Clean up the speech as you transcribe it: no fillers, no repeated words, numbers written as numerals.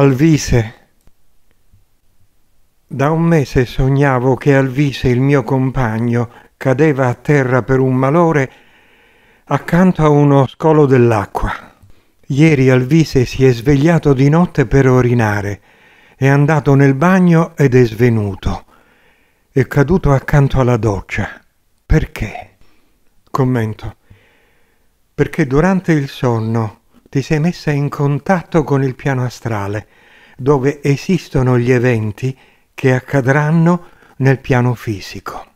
Alvise. Da un mese sognavo che Alvise, il mio compagno, cadeva a terra per un malore accanto a uno scolo dell'acqua. Ieri Alvise si è svegliato di notte per orinare, è andato nel bagno ed è svenuto. È caduto accanto alla doccia. Perché? Commento. Perché durante il sonno ti sei messa in contatto con il piano astrale, dove esistono gli eventi che accadranno nel piano fisico.